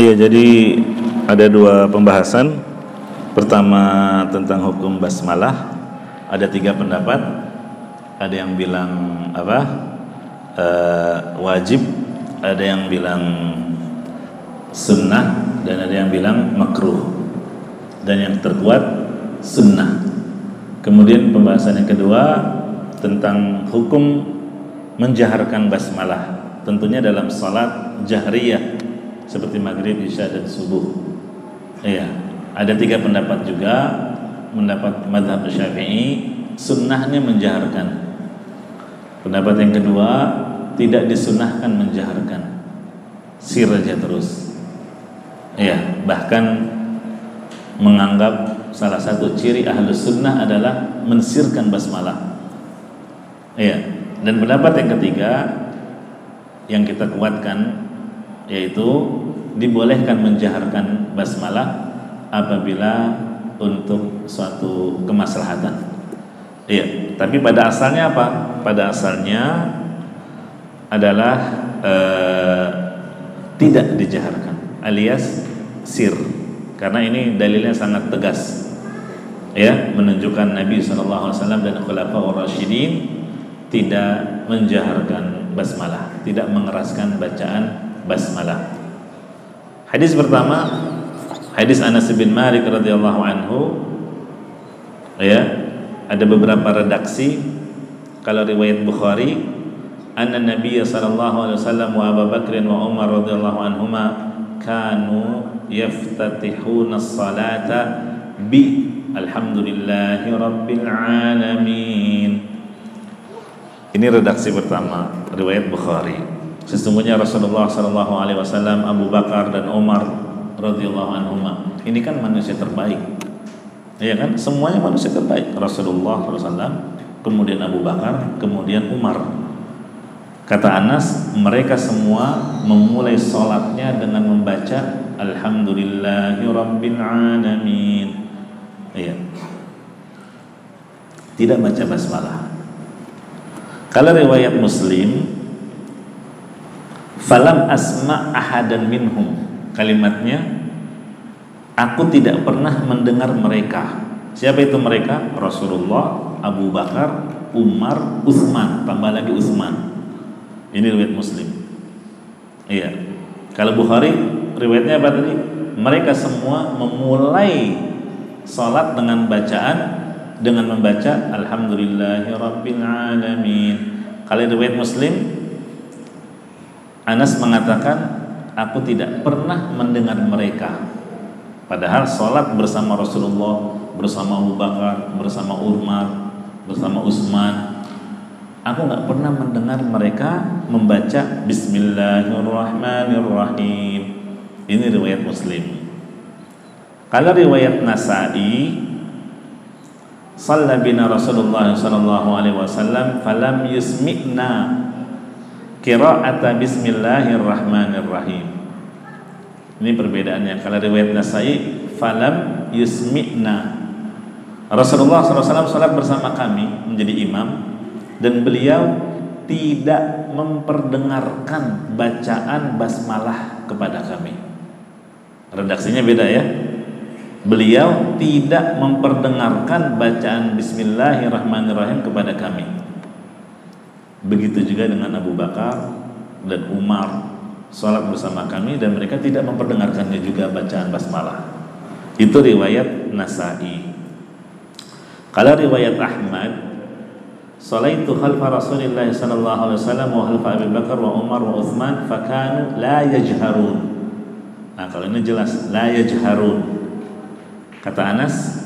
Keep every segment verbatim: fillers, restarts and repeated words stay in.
Iya, jadi ada dua pembahasan. Pertama tentang hukum basmalah. Ada tiga pendapat. Ada yang bilang apa uh, wajib, ada yang bilang sunnah, dan ada yang bilang makruh. Dan yang terkuat sunnah. Kemudian pembahasan yang kedua tentang hukum menjaharkan basmalah, tentunya dalam salat jahriyah seperti maghrib, isya, dan subuh. Iya, ada tiga pendapat juga. Pendapat madhab syafi'i, sunnahnya menjaharkan. Pendapat yang kedua, tidak disunahkan menjaharkan, sir aja terus. Iya, bahkan menganggap salah satu ciri ahlus sunnah adalah mensirkan basmalah. Iya. Dan pendapat yang ketiga yang kita kuatkan, yaitu dibolehkan menjaharkan basmalah apabila untuk suatu kemaslahatan. Iya. Tapi pada asalnya apa? Pada asalnya adalah eh, tidak dijaharkan, alias sir. Karena ini dalilnya sangat tegas, ya, menunjukkan Nabi shallallahu alaihi wasallam dan Khulafaur Rasyidin tidak menjaharkan basmalah, tidak mengeraskan bacaan basmalah. Hadis pertama, hadis Anas bin Malik radhiyallahu anhu, ya, ada beberapa redaksi. Kalau riwayat Bukhari, anna Nabi shallallahu alaihi wasallam wa Abu Bakr wa Umar radhiyallahu anhuma kanu yaftatihuna as-salata bi alhamdulillahi rabbil alamin. Ini redaksi pertama riwayat Bukhari. Sesungguhnya Rasulullah Shallallahu Alaihi Wasallam, Abu Bakar, dan Umar radhiyallahu anhuma, ini kan manusia terbaik, ya kan, semuanya manusia terbaik. Rasulullah shallallahu alaihi wasallam, kemudian Abu Bakar, kemudian Umar. Kata Anas, mereka semua memulai sholatnya dengan membaca alhamdulillahirabbil alamin. Iya. Tidak baca basmalah. Kalau riwayat Muslim, falam asma ahadan minhum. Kalimatnya, aku tidak pernah mendengar mereka. Siapa itu mereka? Rasulullah, Abu Bakar, Umar, Utsman, tambah lagi Utsman. Ini riwayat Muslim. Iya. Kalau Bukhari, riwayatnya apa tadi? Mereka semua memulai salat dengan bacaan, dengan membaca alhamdulillahirabbil alamin. Kalau riwayat Muslim, Anas mengatakan, aku tidak pernah mendengar mereka. Padahal salat bersama Rasulullah, bersama Abu Bakar, bersama Umar, bersama Utsman, aku nggak pernah mendengar mereka membaca bismillahirrahmanirrahim. Ini riwayat Muslim. Kalau riwayat Nasai, shalla bina Rasulullah Shallallahu Alaihi Wasallam falam yusmi'na qira'ata bismillahirrahmanirrahim. Ini perbedaannya. Kalau riwayat Nasai, falam yusmi'na, Rasulullah shallallahu alaihi wasallam salat bersama kami menjadi imam, dan beliau tidak memperdengarkan bacaan basmalah kepada kami. Redaksinya beda, ya. Beliau tidak memperdengarkan bacaan bismillahirrahmanirrahim kepada kami. Begitu juga dengan Abu Bakar dan Umar, salat bersama kami, dan mereka tidak memperdengarkannya juga bacaan basmalah. Itu riwayat Nasai. Kalau riwayat Ahmad, shalaitu khalfa Rasulillah sallallahu alaihi wasallam wa khalfa Abu Bakar wa Umar wa Utsman fakanu la yajharun. Nah, kalau ini jelas la yajharun. Kata Anas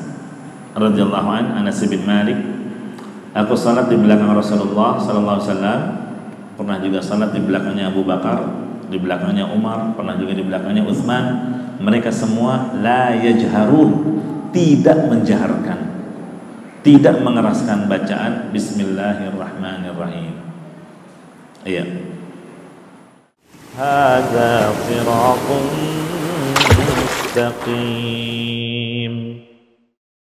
radhiyallahu an, Anas bin Malik, aku salat di belakang Rasulullah sallallahu alaihi wasallam, pernah juga salat di belakangnya Abu Bakar, di belakangnya Umar, pernah juga di belakangnya Utsman. Mereka semua la yajharun, tidak menjaharkan, tidak mengeraskan bacaan bismillahirrahmanirrahim. Iya. هذا صراط مستقيم